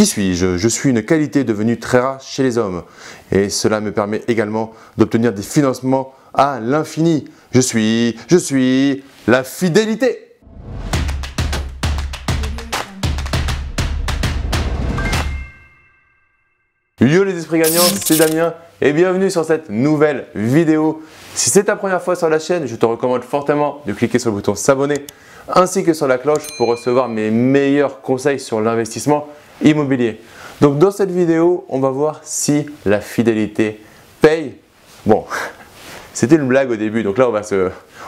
Qui suis-je? Je suis une qualité devenue très rare chez les hommes et cela me permet également d'obtenir des financements à l'infini. Je suis la fidélité. Yo les esprits gagnants, c'est Damien et bienvenue sur cette nouvelle vidéo. Si c'est ta première fois sur la chaîne, je te recommande fortement de cliquer sur le bouton s'abonner ainsi que sur la cloche pour recevoir mes meilleurs conseils sur l'investissement immobilier. Donc dans cette vidéo, on va voir si la fidélité paye. Bon, c'était une blague au début, donc là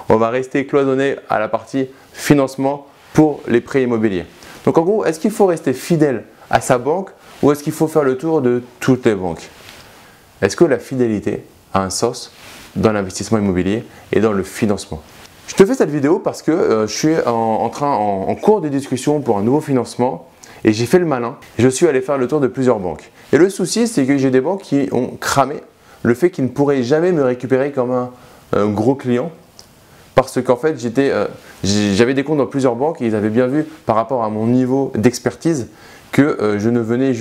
on va rester cloisonné à la partie financement pour les prêts immobiliers. Donc en gros, est-ce qu'il faut rester fidèle à sa banque ou est-ce qu'il faut faire le tour de toutes les banques? Est-ce que la fidélité a un sens dans l'investissement immobilier et dans le financement? Je te fais cette vidéo parce que je suis en cours de discussion pour un nouveau financement et j'ai fait le malin. Je suis allé faire le tour de plusieurs banques. Et le souci, c'est que j'ai des banques qui ont cramé le fait qu'ils ne pourraient jamais me récupérer comme un gros client parce qu'en fait, j'avais des comptes dans plusieurs banques et ils avaient bien vu par rapport à mon niveau d'expertise que je venais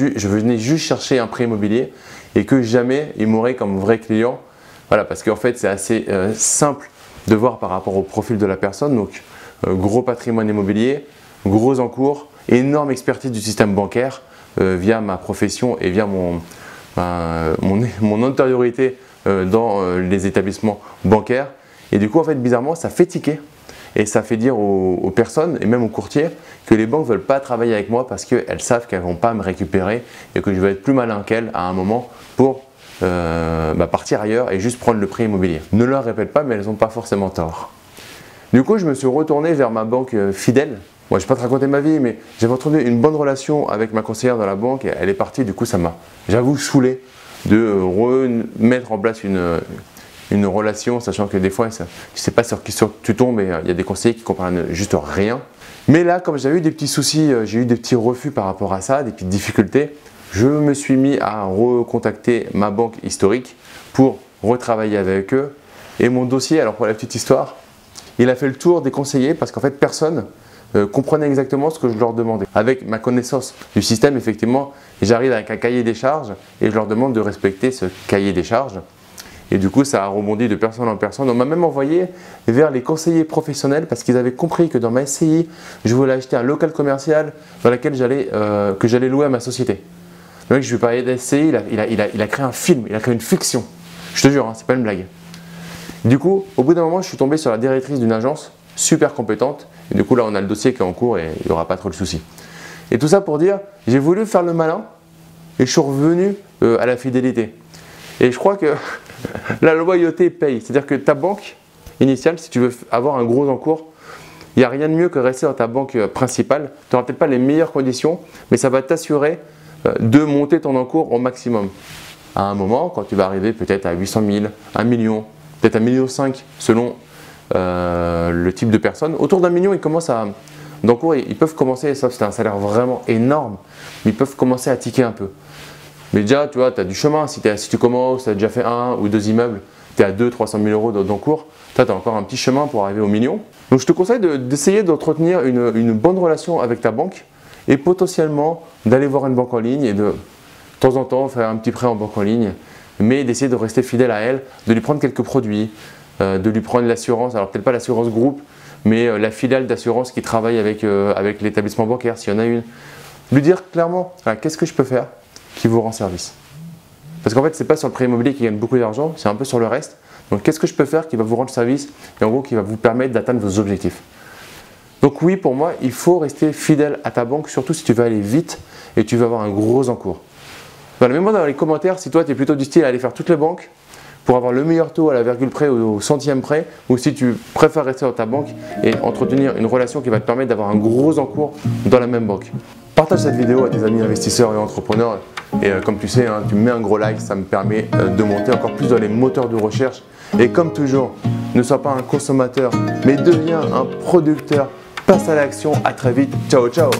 juste chercher un prêt immobilier et que jamais ils m'auraient comme vrai client. Voilà, parce qu'en fait, c'est assez simple de voir par rapport au profil de la personne. Donc, gros patrimoine immobilier, gros encours, énorme expertise du système bancaire via ma profession et via mon antériorité dans les établissements bancaires. Et du coup, en fait, bizarrement, ça fait tiquer. Et ça fait dire aux personnes et même aux courtiers que les banques ne veulent pas travailler avec moi parce qu'elles savent qu'elles ne vont pas me récupérer et que je vais être plus malin qu'elles à un moment pour partir ailleurs et juste prendre le prêt immobilier. Ne leur répète pas, mais elles n'ont pas forcément tort. Du coup, je me suis retourné vers ma banque fidèle. Moi, je ne vais pas te raconter ma vie, mais j'avais trouvé une bonne relation avec ma conseillère dans la banque et elle est partie. Du coup, ça m'a, j'avoue, saoulé de remettre en place une relation, sachant que des fois, tu ne sais pas sur qui tu tombes et il y a des conseillers qui comprennent juste rien. Mais là, comme j'avais eu des petits soucis, j'ai eu des petits refus par rapport à ça, des petites difficultés, je me suis mis à recontacter ma banque historique pour retravailler avec eux. Et mon dossier, alors pour la petite histoire, il a fait le tour des conseillers parce qu'en fait, personne comprenait exactement ce que je leur demandais. Avec ma connaissance du système, effectivement, j'arrive avec un cahier des charges et je leur demande de respecter ce cahier des charges. Et du coup, ça a rebondi de personne en personne. On m'a même envoyé vers les conseillers professionnels parce qu'ils avaient compris que dans ma SCI, je voulais acheter un local commercial dans lequel j'allais louer à ma société. Le mec, je lui parlais de SCI, il a créé un film, il a créé une fiction. Je te jure, hein, c'est pas une blague. Du coup, au bout d'un moment, je suis tombé sur la directrice d'une agence super compétente. Et du coup, là, on a le dossier qui est en cours et il n'y aura pas trop de soucis. Et tout ça pour dire, j'ai voulu faire le malin et je suis revenu à la fidélité. Et je crois que la loyauté paye, c'est-à-dire que ta banque initiale, si tu veux avoir un gros encours, il n'y a rien de mieux que rester dans ta banque principale. Tu n'auras peut-être pas les meilleures conditions, mais ça va t'assurer de monter ton encours au maximum. À un moment, quand tu vas arriver peut-être à 800 000, 1 million, peut-être 1,5 million selon le type de personne, autour d'1 million, ils commencent à… d'encours, ils peuvent commencer, sauf si tu as un salaire vraiment énorme, mais ils peuvent commencer à tiquer un peu. Mais déjà, tu vois, tu as du chemin. Si tu commences, tu as déjà fait un ou deux immeubles, tu es à 200 000 à 300 000 euros d'encours, tu as encore un petit chemin pour arriver au million. Donc, je te conseille d'essayer d'entretenir une bonne relation avec ta banque et potentiellement d'aller voir une banque en ligne et de temps en temps faire un petit prêt en banque en ligne, mais d'essayer de rester fidèle à elle, de lui prendre quelques produits, de lui prendre l'assurance, alors peut-être pas l'assurance groupe, mais la filiale d'assurance qui travaille avec l'établissement bancaire, s'il y en a une. Lui dire clairement, ah, qu'est-ce que je peux faire qui vous rend service. Parce qu'en fait, ce n'est pas sur le prêt immobilier qui gagne beaucoup d'argent, c'est un peu sur le reste. Donc, qu'est-ce que je peux faire qui va vous rendre service et en gros qui va vous permettre d'atteindre vos objectifs. Donc oui, pour moi, il faut rester fidèle à ta banque, surtout si tu veux aller vite et tu veux avoir un gros encours. Voilà, mets-moi dans les commentaires si toi, tu es plutôt du style à aller faire toutes les banques pour avoir le meilleur taux à la virgule près ou au centième près, ou si tu préfères rester dans ta banque et entretenir une relation qui va te permettre d'avoir un gros encours dans la même banque. Partage cette vidéo à tes amis investisseurs et entrepreneurs et comme tu sais, hein, tu mets un gros like, ça me permet de monter encore plus dans les moteurs de recherche. Et comme toujours, ne sois pas un consommateur mais deviens un producteur, passe à l'action, à très vite, ciao ciao.